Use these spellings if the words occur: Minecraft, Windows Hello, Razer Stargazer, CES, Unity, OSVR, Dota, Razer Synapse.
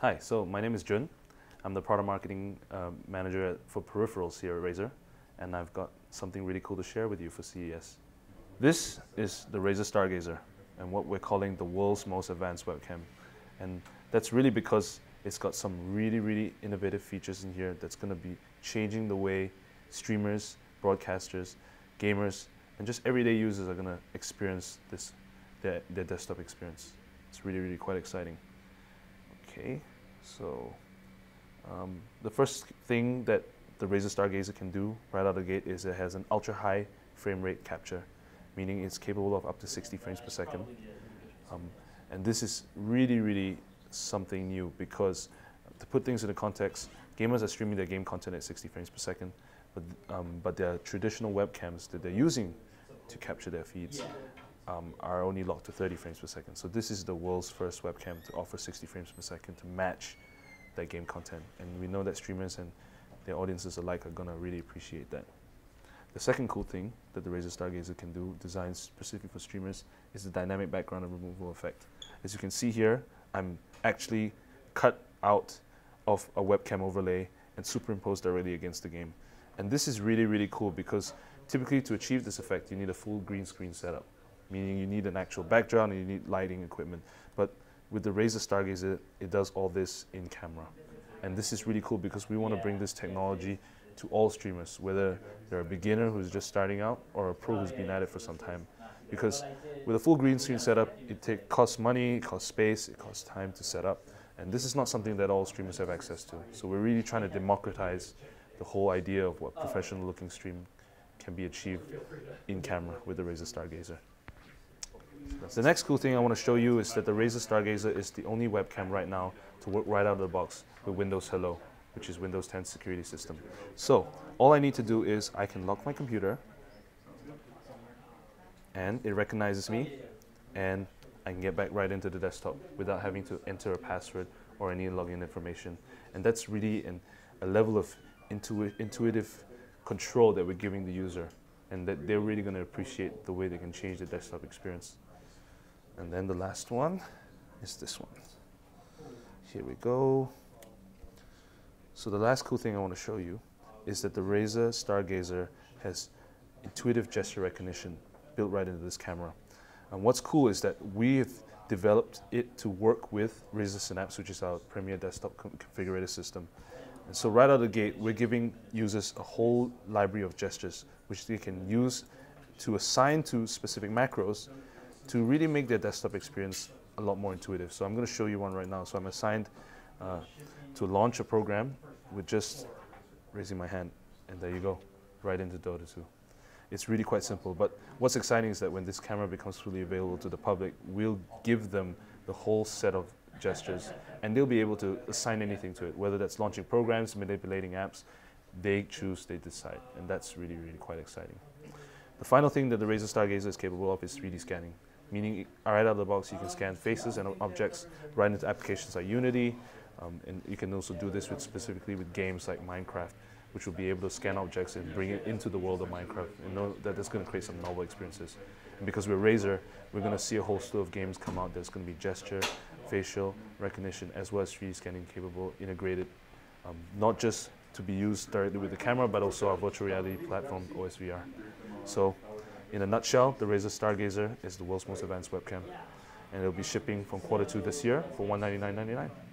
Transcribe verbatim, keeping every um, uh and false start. Hi, so my name is Jun. I'm the product marketing uh, manager for peripherals here at Razer, and I've got something really cool to share with you for C E S. This is the Razer Stargazer, and what we're calling the world's most advanced webcam. And that's really because it's got some really, really innovative features in here that's going to be changing the way streamers, broadcasters, gamers, and just everyday users are going to experience this, their, their desktop experience. It's really, really quite exciting. Okay, so um, the first thing that the Razer Stargazer can do right out of the gate is it has an ultra-high frame rate capture, meaning it's capable of up to sixty frames per second. Um, and this is really, really something new because, to put things into context, gamers are streaming their game content at sixty frames per second, but, um, but their traditional webcams that they're using to capture their feeds um, are only locked to thirty frames per second. So this is the world's first webcam to offer sixty frames per second to match their game content. And we know that streamers and their audiences alike are going to really appreciate that. The second cool thing that the Razer Stargazer can do, designed specifically for streamers, is the dynamic background removal effect. As you can see here, I'm actually cut out of a webcam overlay and superimposed directly against the game. And this is really, really cool because typically to achieve this effect, you need a full green screen setup, meaning you need an actual background and you need lighting equipment. But with the Razer Stargazer, it does all this in camera. And this is really cool because we want to bring this technology to all streamers, whether they're a beginner who's just starting out or a pro who's been at it for some time. Because with a full green screen setup, it take, costs money, it costs space, it costs time to set up. And this is not something that all streamers have access to. So we're really trying to democratize the whole idea of what professional looking stream can be achieved in camera with the Razer Stargazer. The next cool thing I want to show you is that the Razer Stargazer is the only webcam right now to work right out of the box with Windows Hello, which is Windows ten security system. So all I need to do is I can lock my computer, and it recognizes me, and I can get back right into the desktop without having to enter a password or any login information. And that's really an, a level of intu intuitive control that we're giving the user, and that they're really going to appreciate the way they can change the desktop experience. And then the last one is this one. Here we go. So the last cool thing I want to show you is that the Razer Stargazer has intuitive gesture recognition built right into this camera. And what's cool is that we've developed it to work with Razer Synapse, which is our premier desktop configurator system. And so right out of the gate, we're giving users a whole library of gestures, which they can use to assign to specific macros to really make their desktop experience a lot more intuitive. So I'm going to show you one right now. So I'm assigned uh, to launch a program with just raising my hand, and there you go, right into Dota two. It's really quite simple, but what's exciting is that when this camera becomes fully available to the public, we'll give them the whole set of gestures, and they'll be able to assign anything to it, whether that's launching programs, manipulating apps. They choose, they decide, and that's really, really quite exciting. The final thing that the Razer Stargazer is capable of is three D scanning, meaning right out of the box, you can scan faces and objects right into applications like Unity, um, and you can also do this with specifically with games like Minecraft, which will be able to scan objects and bring it into the world of Minecraft, and know that that's going to create some novel experiences. And because we're Razer, we're going to see a whole slew of games come out that's going to be gesture, facial recognition, as well as three D scanning capable, integrated, um, not just to be used directly with the camera, but also our virtual reality platform, O S V R. So in a nutshell, the Razer Stargazer is the world's most advanced webcam, and it'll be shipping from quarter two this year for one hundred ninety-nine ninety-nine.